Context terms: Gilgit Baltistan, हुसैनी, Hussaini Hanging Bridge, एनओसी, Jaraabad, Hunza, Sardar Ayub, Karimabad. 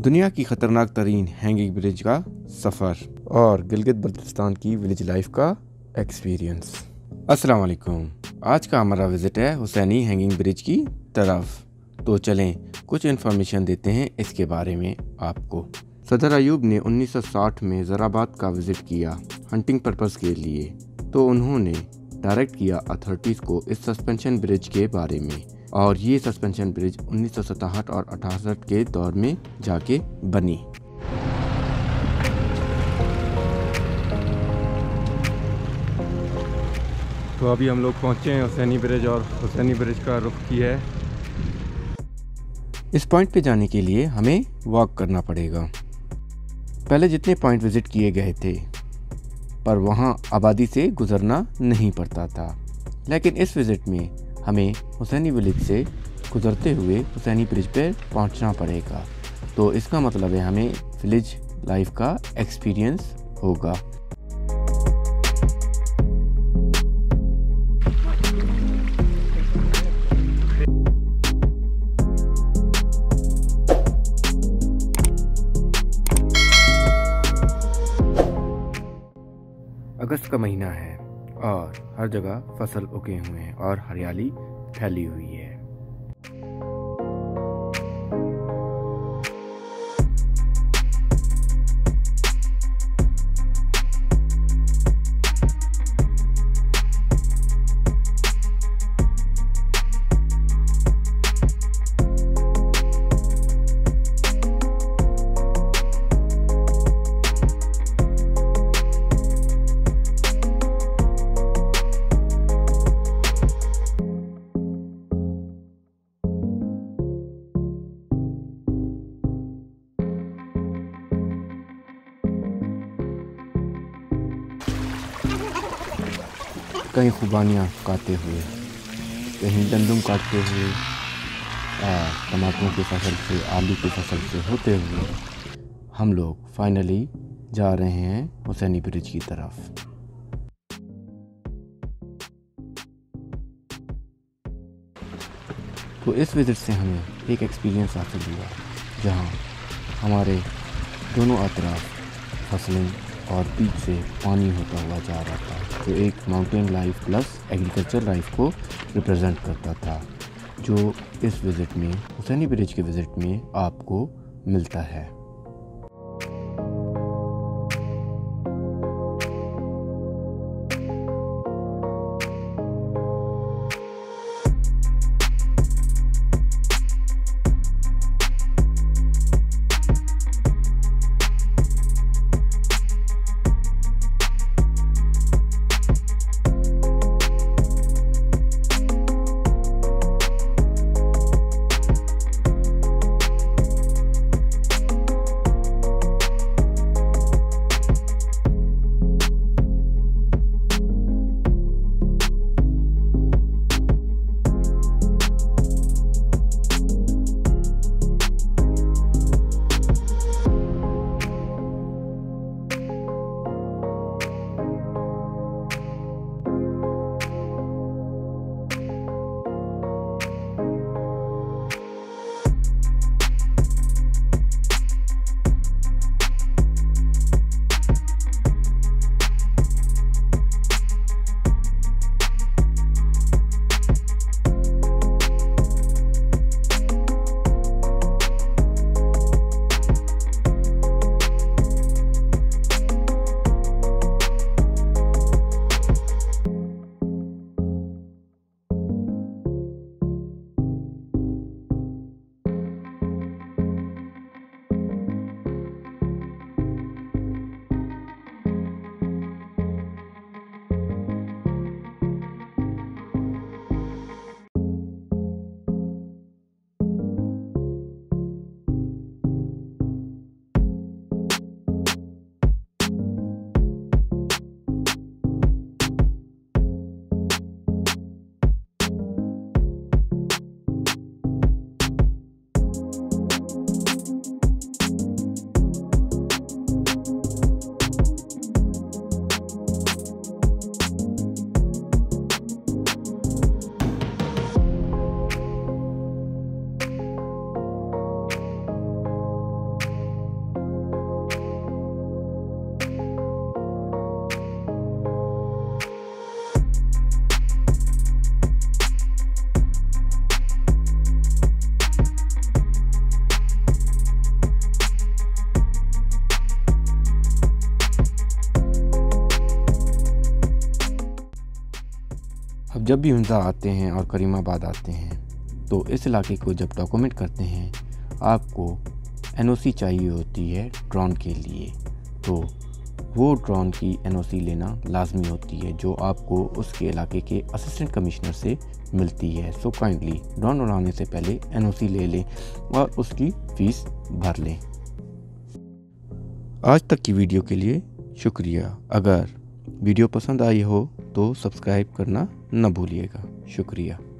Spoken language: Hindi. दुनिया की ख़तरनाक तरीन हैंगिंग ब्रिज का सफ़र और गिलगित बल्तिस्तान की विलेज लाइफ का एक्सपीरियंस। अस्सलाम वालेकुम। आज का हमारा विज़िट है हुसैनी हैंगिंग ब्रिज की तरफ, तो चलें कुछ इन्फॉर्मेशन देते हैं इसके बारे में आपको। सदर अयूब ने 1960 में जराबाद का विज़िट किया हंटिंग पर्पज़ के लिए, तो उन्होंने डायरेक्ट किया अथॉरिटीज़ को इस सस्पेंशन ब्रिज के बारे में, और ये सस्पेंशन ब्रिज 1967 और 68 के दौर में जाके बनी। तो अभी हम लोग पहुँचे हैं हुसैनी ब्रिज, और हुसैनी ब्रिज का रुख किया है। इस पॉइंट पे जाने के लिए हमें वॉक करना पड़ेगा। पहले जितने पॉइंट विज़िट किए गए थे पर वहाँ आबादी से गुज़रना नहीं पड़ता था, लेकिन इस विज़िट में हमें हुसैनी विलेज से गुज़रते हुए हुसैनी ब्रिज पर पहुँचना पड़ेगा। तो इसका मतलब है हमें विलेज लाइफ का एक्सपीरियंस होगा। अगस्त का महीना है और हर जगह फसल उगे हुए हैं और हरियाली फैली हुई है। कहीं खुबानियाँ काटते हुए, कहीं गंदम काटते हुए, टमाटरों की फसल से, आलू की फसल से होते हुए हम लोग फाइनली जा रहे हैं हुसैनी ब्रिज की तरफ। तो इस विज़िट से हमें एक एक्सपीरियंस हासिल हुआ जहाँ हमारे दोनों अतराफ फसलें और बीच से पानी होता हुआ जा रहा था, जो एक mountain life plus agriculture life को रिप्रेजेंट करता था, जो इस विज़िट में हुसैनी ब्रिज के विज़िट में आपको मिलता है। आप जब भी हुंजा आते हैं और करीमाबाद आते हैं तो इस इलाके को जब डॉक्यूमेंट करते हैं आपको एनओसी चाहिए होती है ड्रोन के लिए, तो वो ड्रोन की एनओसी लेना लाजमी होती है जो आपको उसके इलाके के असिस्टेंट कमिश्नर से मिलती है। सो काइंडली ड्रोन उड़ाने से पहले एनओसी ले लें और उसकी फ़ीस भर लें। आज तक की वीडियो के लिए शुक्रिया। अगर वीडियो पसंद आई हो तो सब्सक्राइब करना न भूलिएगा। शुक्रिया।